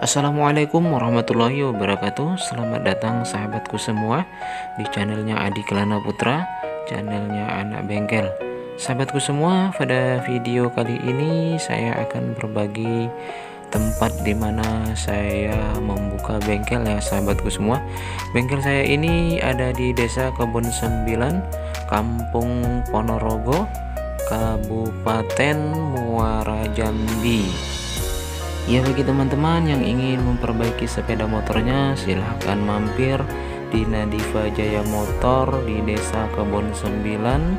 Assalamualaikum warahmatullahi wabarakatuh. Selamat datang sahabatku semua di channelnya Adi Kelana Putra, channelnya Anak Bengkel. Sahabatku semua, pada video kali ini saya akan berbagi tempat dimana saya membuka bengkel ya sahabatku semua. Bengkel saya ini ada di Desa Kebun Sembilan, Kampung Ponorogo, Kabupaten Muara Jambi. Ya, bagi teman-teman yang ingin memperbaiki sepeda motornya, silahkan mampir di Nadhifa Jaya Motor di Desa Kebun Sembilan,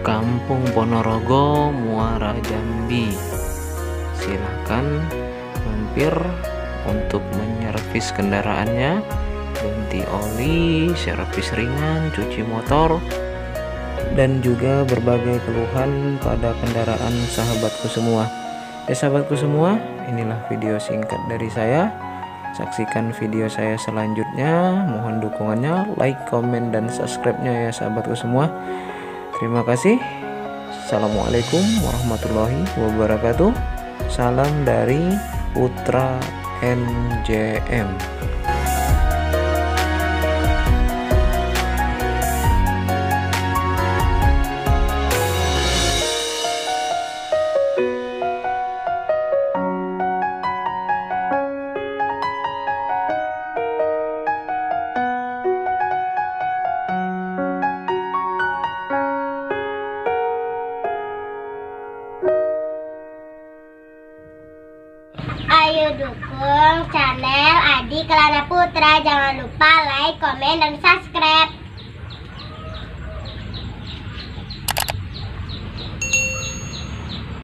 Kampung Ponorogo, Muara Jambi. Silahkan mampir untuk menservis kendaraannya, ganti oli, servis ringan, cuci motor, dan juga berbagai keluhan pada kendaraan sahabatku semua. Ya sahabatku semua, inilah video singkat dari saya. Saksikan video saya selanjutnya. Mohon dukungannya, like, komen, dan subscribe-nya ya sahabatku semua. Terima kasih. Assalamualaikum warahmatullahi wabarakatuh. Salam dari Putra NJM. Ayo dukung channel Adi Kelana Putra. Jangan lupa like, komen, dan subscribe.